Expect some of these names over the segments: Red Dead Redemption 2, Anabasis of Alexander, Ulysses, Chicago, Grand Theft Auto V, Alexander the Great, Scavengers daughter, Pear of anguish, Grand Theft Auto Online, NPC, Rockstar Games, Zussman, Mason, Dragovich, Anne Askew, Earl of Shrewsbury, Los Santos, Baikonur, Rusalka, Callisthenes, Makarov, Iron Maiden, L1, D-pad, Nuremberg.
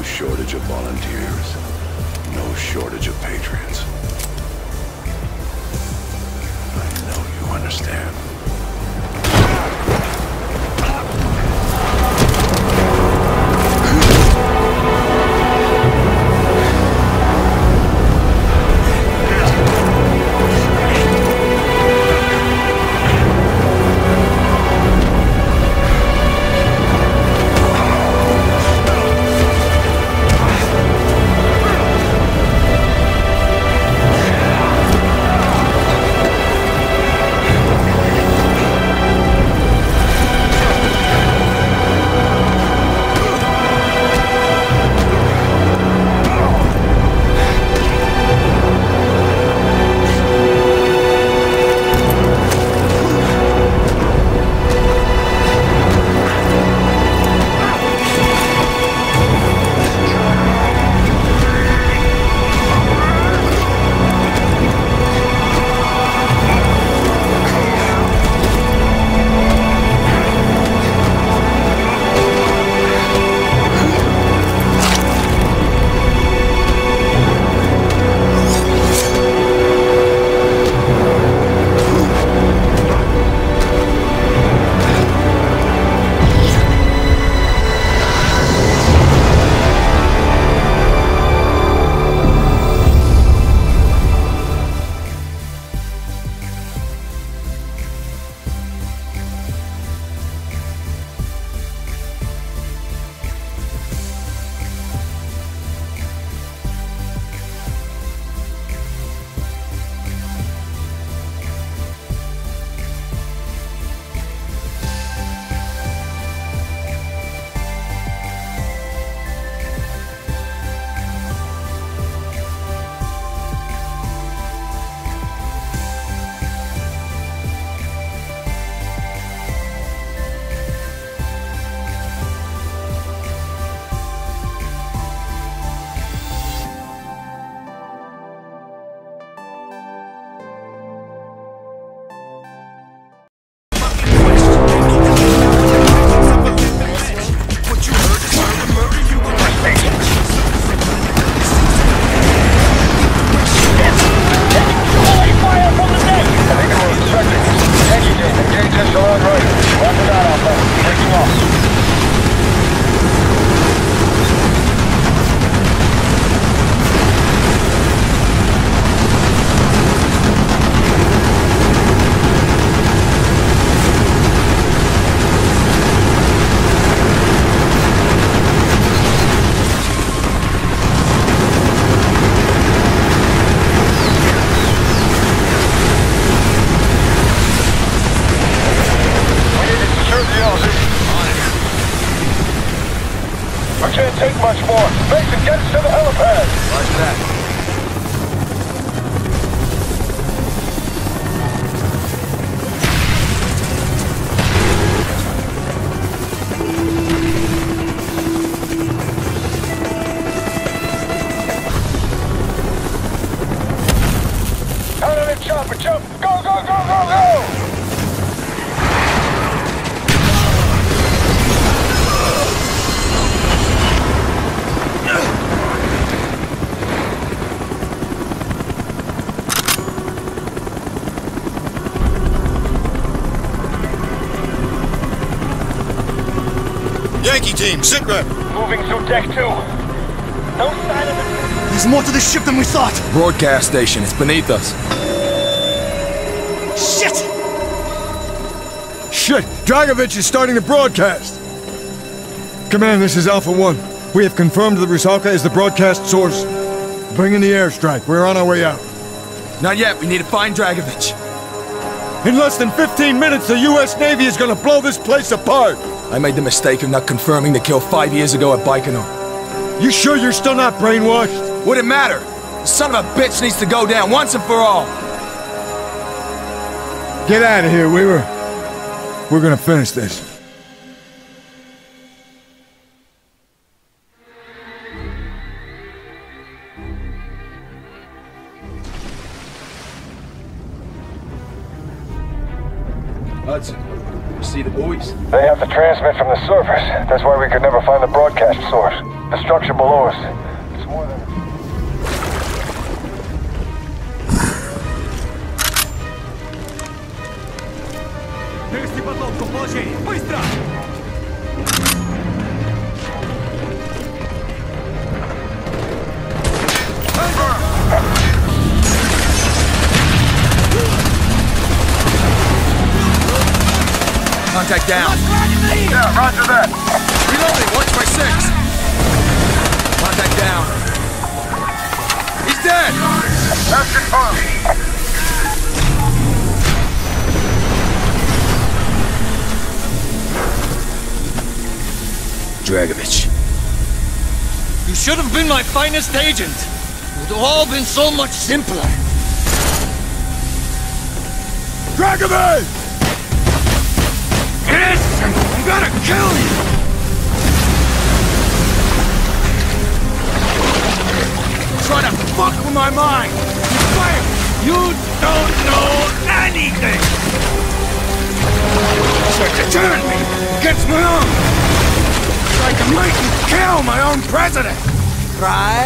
No shortage of volunteers. No shortage of patriots. I know you understand. Mason, get us to the helipad! Roger that. Team, sit rep. Moving through deck 2. No sign of it. There's more to the ship than we thought. Broadcast station, it's beneath us. Shit! Shit! Dragovich is starting the broadcast. Command, this is Alpha 1. We have confirmed the Rusalka is the broadcast source. Bring in the airstrike. We're on our way out. Not yet. We need to find Dragovich. In less than 15 minutes, the U.S. Navy is gonna blow this place apart. I made the mistake of not confirming the kill 5 years ago at Baikonur. You sure you're still not brainwashed? Would it matter? The son of a bitch needs to go down once and for all. Get out of here, Weaver. We're gonna finish this. see the boys? They have to transmit from the surface. That's why we could never find the broadcast source. The structure below us. It's more than... Contact down. Yeah, roger that. Reloading, 1x6. Contact down. He's dead! That's confirmed. Dragovich. You should have been my finest agent. It would have all been so much simpler. Dragovich! Listen! I'm gonna kill you! Try to fuck with my mind! You don't know anything! Try to turn me against my own! I can make you kill my own president! Right?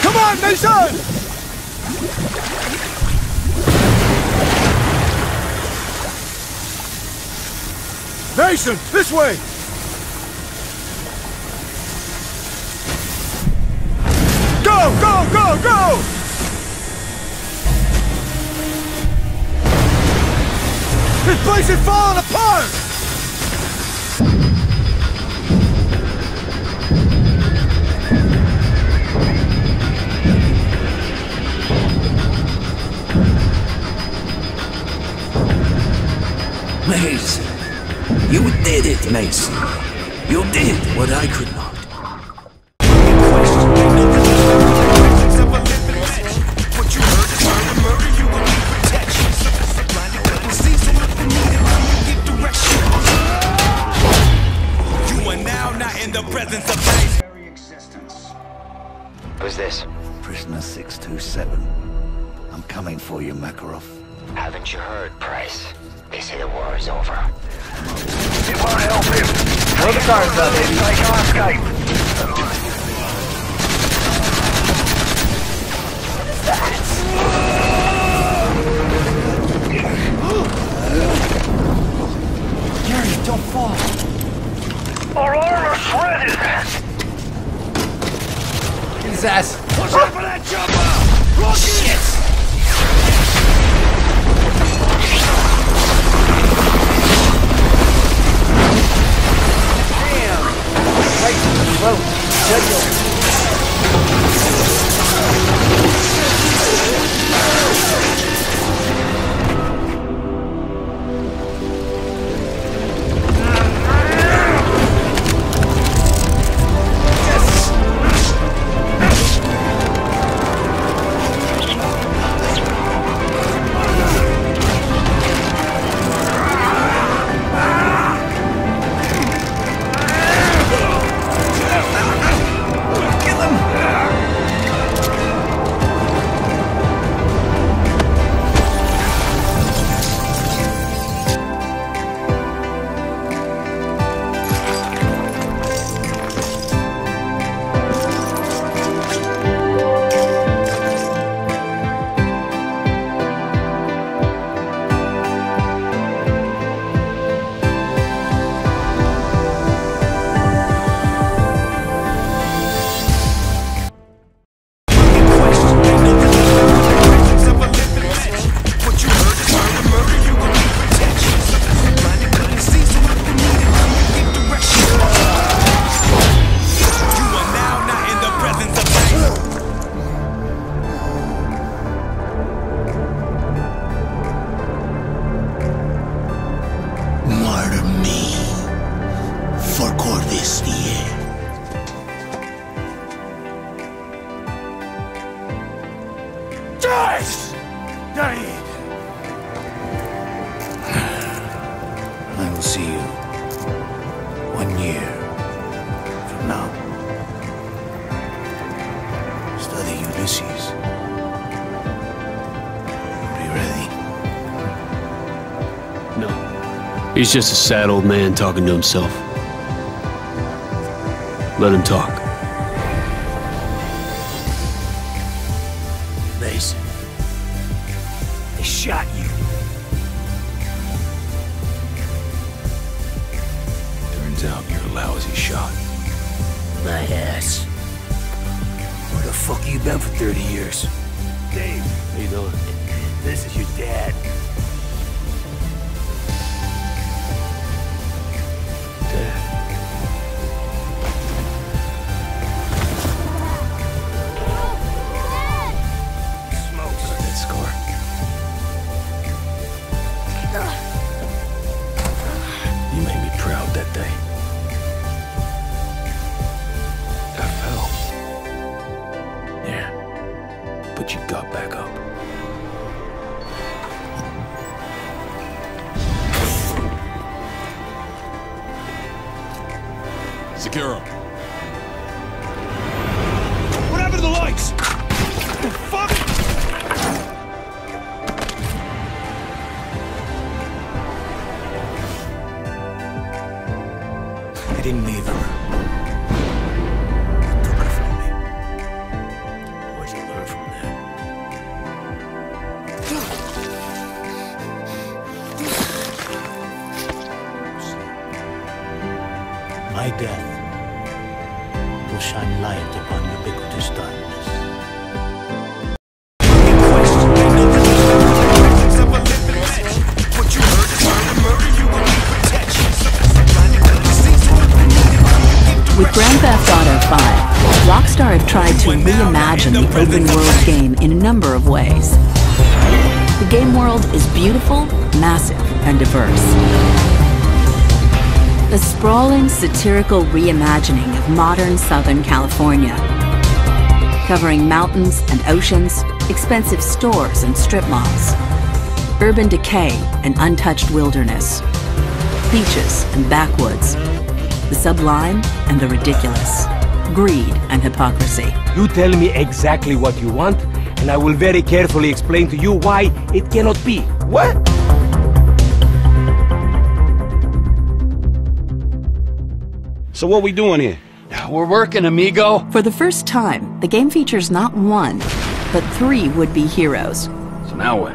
Come on, Mason! Mason, this way! Go, go, go, go! This place is falling apart! Mason, you did it, Mason. You did what I could not. You are now not in the presence of Mason. Very existence. Who's this? Prisoner 627. I'm coming for you, Makarov. Haven't you heard, Price? They say the war is over. It won't help him. Throw the cars up. They can't escape. What is that? Gary, don't fall. Our armor shredded. Get his ass. Push up for that chopper. Rocket. Shit. Right to the throat. Yes. me for Corvus Deer. Died! I will see you 1 year from now. Study Ulysses. Be ready. No. He's just a sad old man talking to himself. Let him talk. Mason. They shot you. Turns out you're a lousy shot. My ass. Where the fuck you been for 30 years? Dave. How you doing? This is your dad. Secure him. What happened to the lights? What the fuck? I didn't leave her. Took her from me. What'd you learn from that? My death will shine light upon ubiquitous darkness. In question, I know that the of a living legend. What you heard is trying to murder you with protection. With Grand Theft Auto 5, Rockstar have tried to reimagine the open world game in a number of ways. The game world is beautiful, massive, and diverse. A sprawling, satirical reimagining of modern Southern California, covering mountains and oceans, expensive stores and strip malls, urban decay and untouched wilderness, beaches and backwoods, the sublime and the ridiculous, greed and hypocrisy. You tell me exactly what you want, and I will very carefully explain to you why it cannot be. What? So what we doing here? We're working, amigo. For the first time, the game features not one, but 3 would-be heroes. So now what?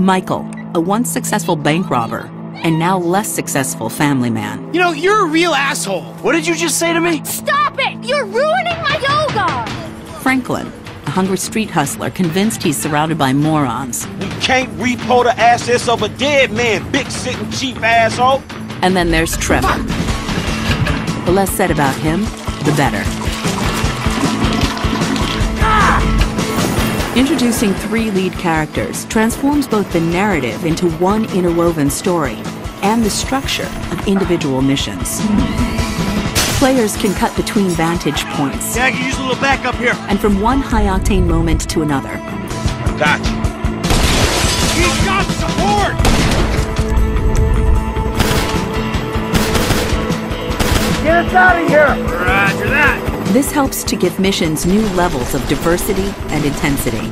Michael, a once successful bank robber, and now less successful family man. You know, you're a real asshole. What did you just say to me? Stop it! You're ruining my yoga! Franklin, a hungry street hustler convinced he's surrounded by morons. You can't repo the assets of a dead man, big, sitting, cheap asshole. And then there's Trevor. Fuck. The less said about him, the better. Ah! Introducing 3 lead characters transforms both the narrative into one interwoven story and the structure of individual missions. Players can cut between vantage points. Yeah, I can use a little backup here. And from one high-octane moment to another. Gotcha. He's got support! Get us out of here! Roger that! This helps to give missions new levels of diversity and intensity.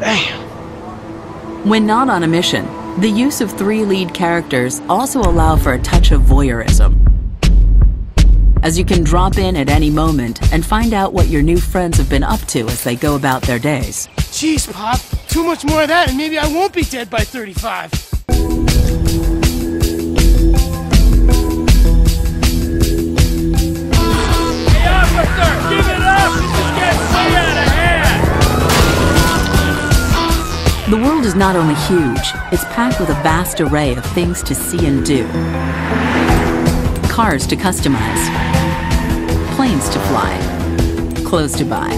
Damn! When not on a mission, the use of 3 lead characters also allow for a touch of voyeurism, as you can drop in at any moment and find out what your new friends have been up to as they go about their days. Jeez, Pop! Too much more of that and maybe I won't be dead by 35! Give it up! This is getting so out of hand! The world is not only huge, it's packed with a vast array of things to see and do. Cars to customize, planes to fly, clothes to buy,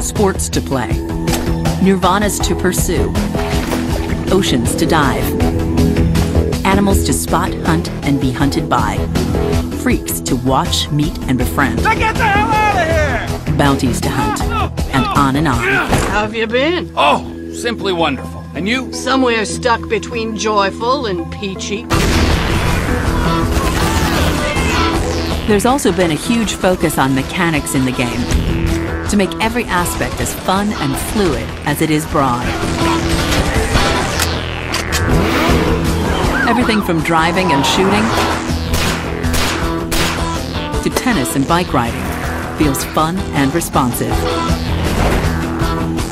sports to play, nirvanas to pursue, oceans to dive, animals to spot, hunt, and be hunted by, freaks to watch, meet, and befriend. Now get the hell out of here! Bounties to hunt, and on and on. How have you been? Oh, simply wonderful. And you? Somewhere stuck between joyful and peachy. There's also been a huge focus on mechanics in the game, to make every aspect as fun and fluid as it is broad. Everything from driving and shooting to tennis and bike riding feels fun and responsive.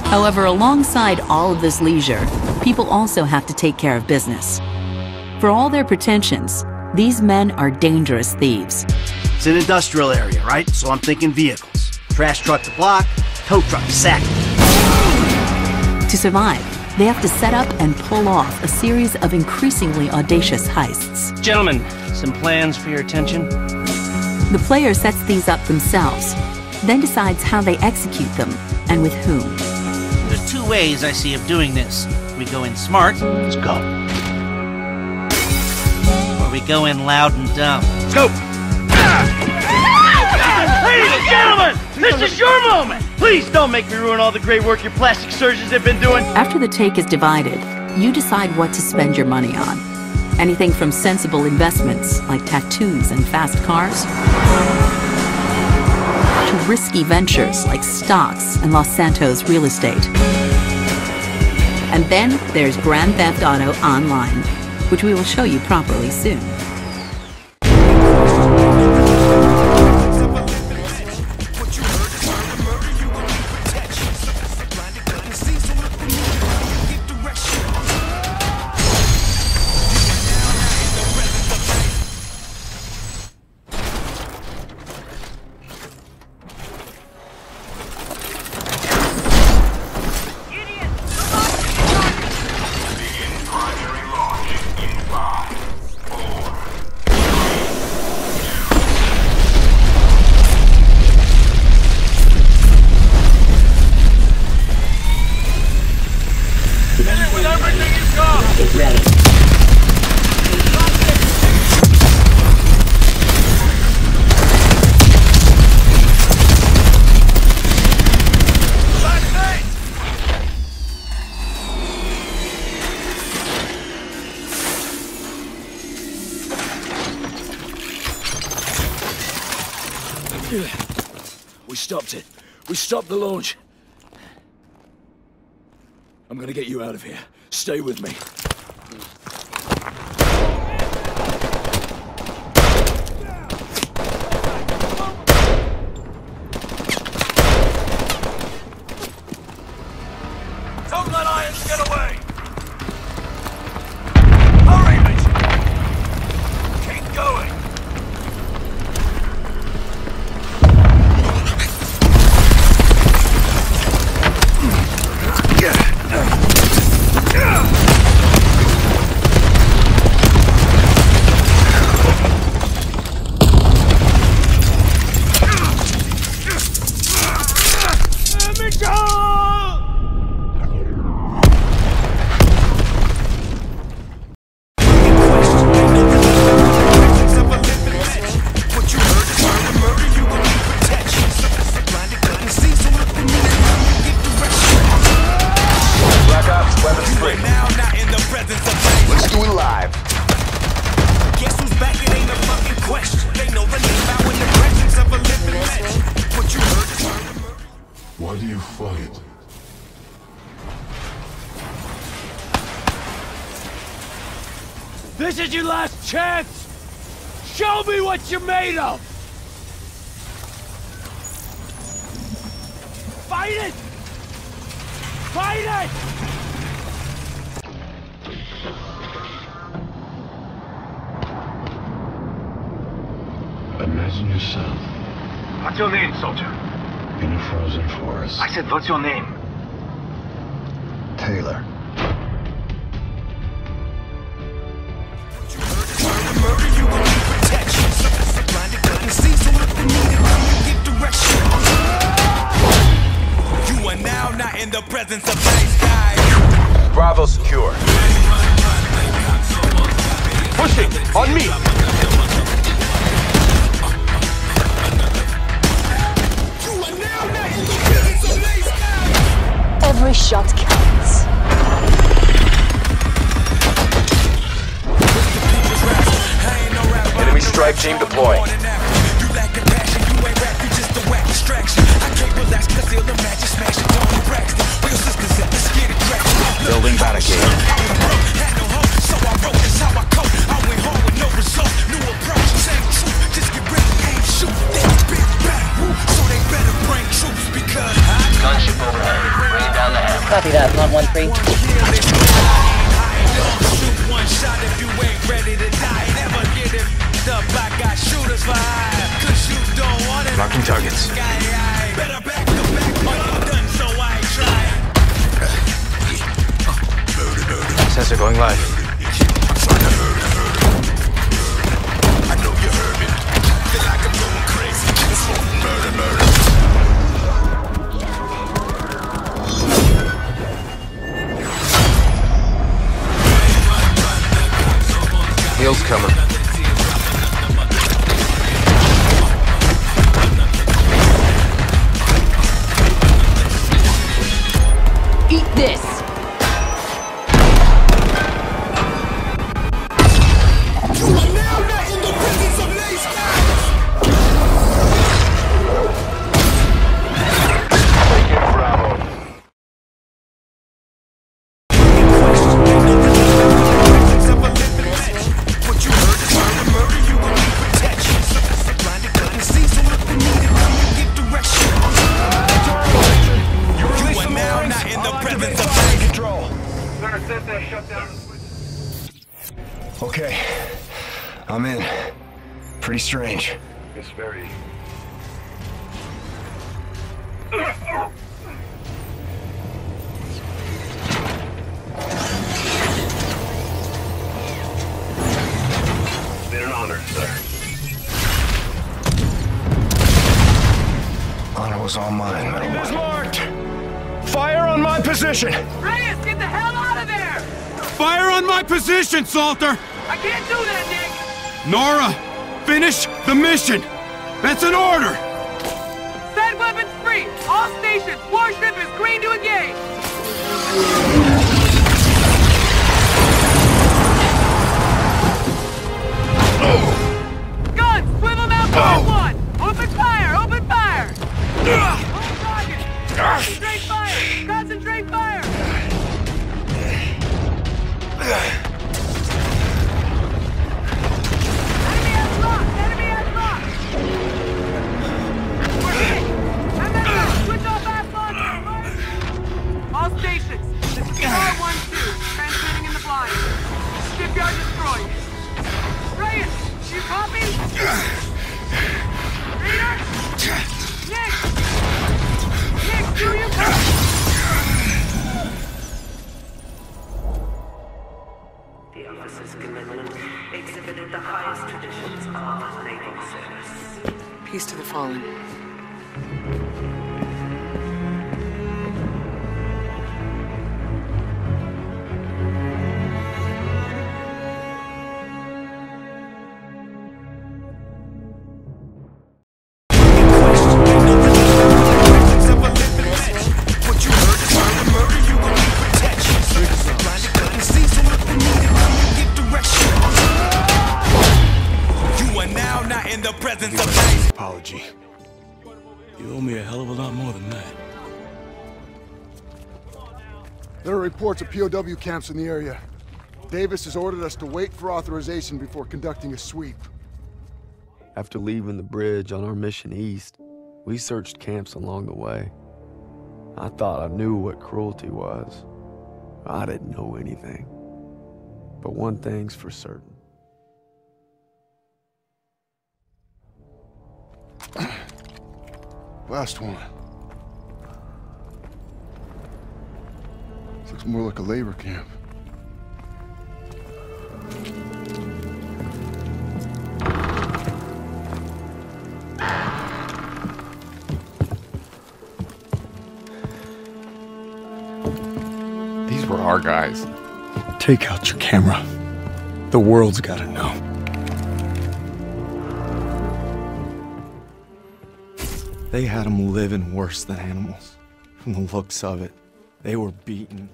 However, alongside all of this leisure, people also have to take care of business. For all their pretensions, these men are dangerous thieves. It's an industrial area, right? So I'm thinking vehicles. Trash truck to block, tow truck to sack. To survive, they have to set up and pull off a series of increasingly audacious heists. Gentlemen, some plans for your attention? The player sets these up themselves, then decides how they execute them and with whom. There's two ways I see of doing this. We go in smart, let's go. Or we go in loud and dumb. Let's go! Ladies and gentlemen, this is your moment! Please don't make me ruin all the great work your plastic surgeons have been doing. After the take is divided, you decide what to spend your money on. Anything from sensible investments, like tattoos and fast cars, to risky ventures like stocks and Los Santos real estate. And then there's Grand Theft Auto Online, which we will show you properly soon. We stopped it. We stopped the launch. I'm gonna get you out of here. Stay with me. Don't let Irons get away! Hurry, Mason! Keep going! Why do you fight? This is your last chance! Show me what you're made of! Fight it! Fight it! Imagine yourself. What's your name, soldier? In a frozen forest. I said, what's your name? Taylor. You are now not in the presence of nice guys. Bravo secure. Nothing! On me! Every shot counts. Enemy strike team deployed. Building barricade. Copy that, not 1-3. Locking targets. Sensor going live. Heels coming. Eat this. You are now not in the presence of okay, I'm in. Pretty strange. It's very... It's been an honor, sir. Honor was all mine, man. It is marked! Fire on my position! Reyes, get the hell out of there! Fire on my position, Salter! I can't do that, Nick! Nora, finish the mission! That's an order! Set weapons free! All stations, warship is green to engage! Guns, swivel mount part one! Open fire, open fire! Hold target! Concentrate fire! Concentrate fire! Peace to the fallen. Apology. You owe me a hell of a lot more than that. There are reports of POW camps in the area. Davis has ordered us to wait for authorization before conducting a sweep. After leaving the bridge on our mission east, we searched camps along the way. I thought I knew what cruelty was. I didn't know anything. But one thing's for certain. Last one. This looks more like a labor camp. These were our guys. Take out your camera. The world's gotta know. They had them living worse than animals. From the looks of it, they were beaten.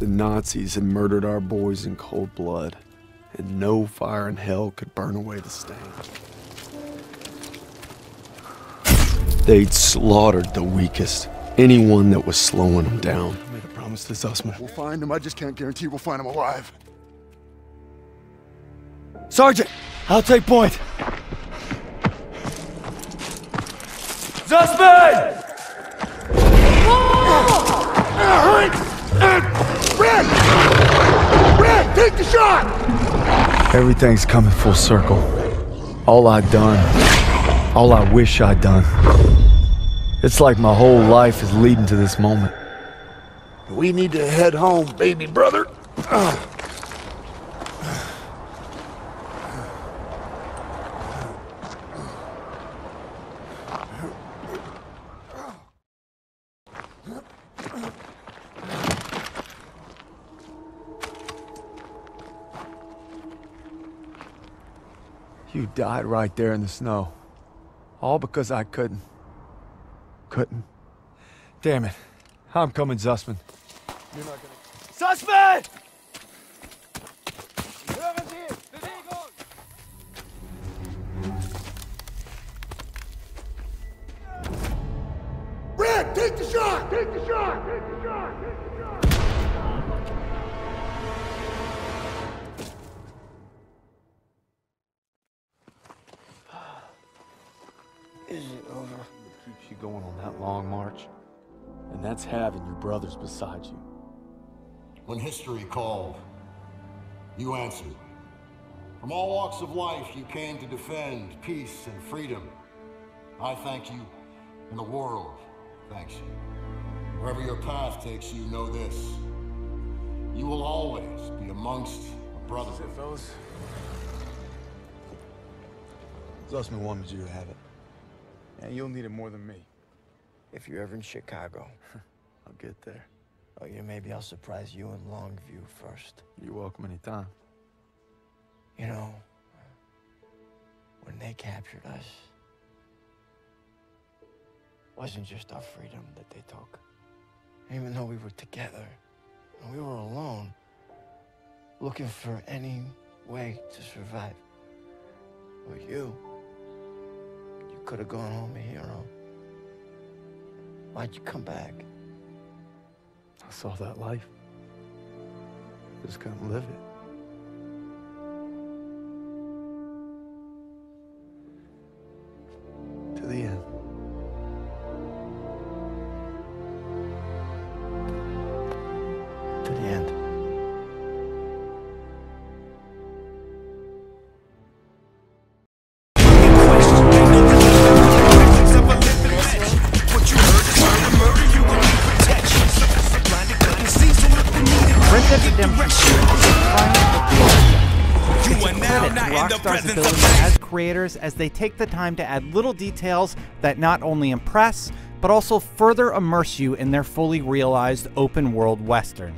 The Nazis had murdered our boys in cold blood, and no fire in hell could burn away the stain. They'd slaughtered the weakest, anyone that was slowing them down. I made a promise to Zussman. We'll find him, I just can't guarantee we'll find him alive. Sergeant, I'll take point. Zussman! Red, take the shot! Everything's coming full circle. All I wish I'd done. It's like my whole life is leading to this moment. We need to head home, baby brother. You died right there in the snow. All because I couldn't. Damn it. I'm coming, Zussman. You're not gonna... Zussman! Red, take the shot! Take the shot! Take the shot! Take the shot! Is it over? It keeps you going on that long march. And that's having your brothers beside you. When history called, you answered. From all walks of life, you came to defend peace and freedom. I thank you, and the world thanks you. Wherever your path takes you, know this. You will always be amongst a brotherhood. Zussman wanted you to have it. And you'll need it more than me. If you're ever in Chicago. I'll get there. Oh yeah, maybe I'll surprise you in Longview first. You're welcome anytime. You know, when they captured us, it wasn't just our freedom that they took. Even though we were together, and we were alone, looking for any way to survive. But you could have gone home a hero. Why'd you come back? I saw that life. Just couldn't live it. To the end. To the end. As creators, as they take the time to add little details that not only impress, but also further immerse you in their fully realized open world Western.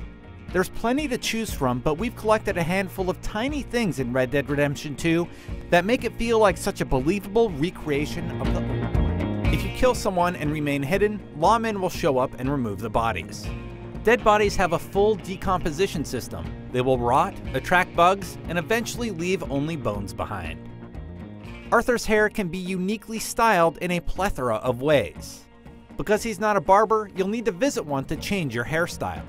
There's plenty to choose from, but we've collected a handful of tiny things in Red Dead Redemption 2 that make it feel like such a believable recreation of the open world. If you kill someone and remain hidden, lawmen will show up and remove the bodies. Dead bodies have a full decomposition system. They will rot, attract bugs, and eventually leave only bones behind. Arthur's hair can be uniquely styled in a plethora of ways. Because he's not a barber, you'll need to visit one to change your hairstyle.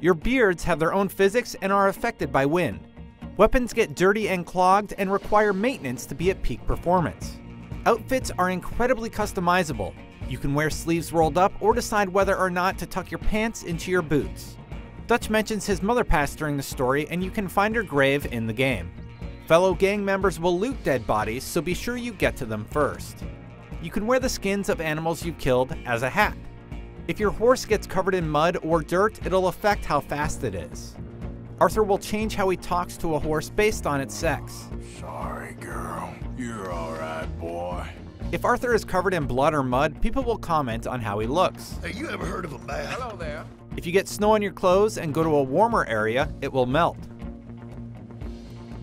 Your beards have their own physics and are affected by wind. Weapons get dirty and clogged and require maintenance to be at peak performance. Outfits are incredibly customizable. You can wear sleeves rolled up or decide whether or not to tuck your pants into your boots. Dutch mentions his mother passed during the story, and you can find her grave in the game. Fellow gang members will loot dead bodies, so be sure you get to them first. You can wear the skins of animals you've killed as a hat. If your horse gets covered in mud or dirt, it'll affect how fast it is. Arthur will change how he talks to a horse based on its sex. Sorry, girl. You're all right, boy. If Arthur is covered in blood or mud, people will comment on how he looks. Hey, you ever heard of a bath? Hello there. If you get snow on your clothes and go to a warmer area, it will melt.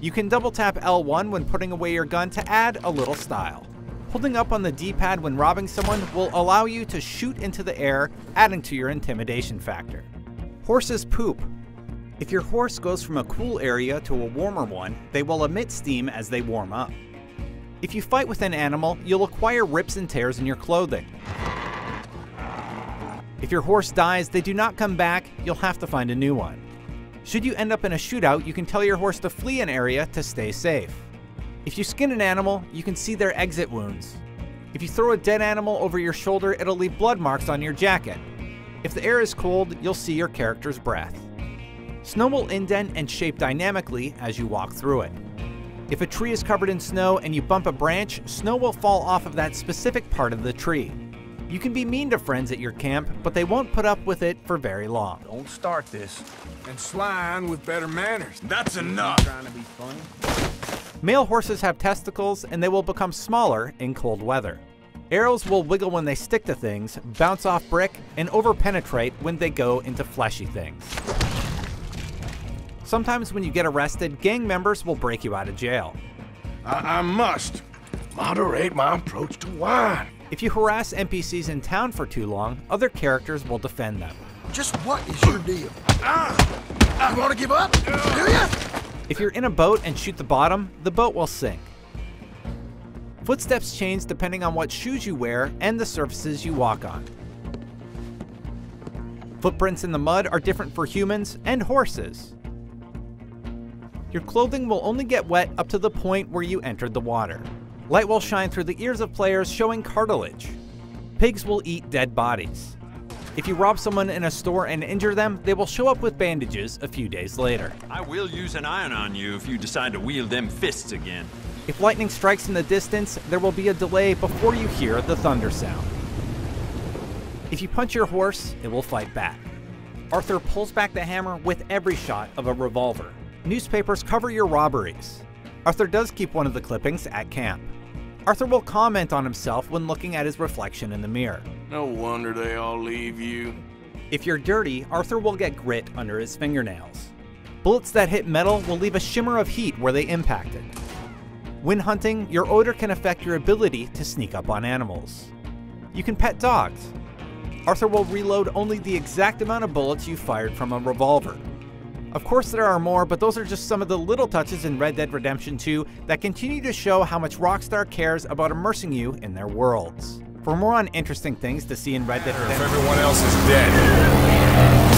You can double tap L1 when putting away your gun to add a little style. Holding up on the D-pad when robbing someone will allow you to shoot into the air, adding to your intimidation factor. Horses poop. If your horse goes from a cool area to a warmer one, they will emit steam as they warm up. If you fight with an animal, you'll acquire rips and tears in your clothing. If your horse dies, they do not come back, you'll have to find a new one. Should you end up in a shootout, you can tell your horse to flee an area to stay safe. If you skin an animal, you can see their exit wounds. If you throw a dead animal over your shoulder, it'll leave blood marks on your jacket. If the air is cold, you'll see your character's breath. Snow will indent and shape dynamically as you walk through it. If a tree is covered in snow and you bump a branch, snow will fall off of that specific part of the tree. You can be mean to friends at your camp, but they won't put up with it for very long. Don't start this. And slime with better manners. That's enough! Trying to be funny. Male horses have testicles, and they will become smaller in cold weather. Arrows will wiggle when they stick to things, bounce off brick, and overpenetrate when they go into fleshy things. Sometimes when you get arrested, gang members will break you out of jail. I must moderate my approach to wine. If you harass NPCs in town for too long, other characters will defend them. Just what is your deal? I want to give up, do ya? If you're in a boat and shoot the bottom, the boat will sink. Footsteps change depending on what shoes you wear and the surfaces you walk on. Footprints in the mud are different for humans and horses. Your clothing will only get wet up to the point where you entered the water. Light will shine through the ears of players, showing cartilage. Pigs will eat dead bodies. If you rob someone in a store and injure them, they will show up with bandages a few days later. I will use an iron on you if you decide to wield them fists again. If lightning strikes in the distance, there will be a delay before you hear the thunder sound. If you punch your horse, it will fight back. Arthur pulls back the hammer with every shot of a revolver. Newspapers cover your robberies. Arthur does keep one of the clippings at camp. Arthur will comment on himself when looking at his reflection in the mirror. No wonder they all leave you. If you're dirty, Arthur will get grit under his fingernails. Bullets that hit metal will leave a shimmer of heat where they impacted. When hunting, your odor can affect your ability to sneak up on animals. You can pet dogs. Arthur will reload only the exact amount of bullets you fired from a revolver. Of course there are more, but those are just some of the little touches in Red Dead Redemption 2 that continue to show how much Rockstar cares about immersing you in their worlds. For more on interesting things to see in Red Dead Redemption, if everyone else is dead.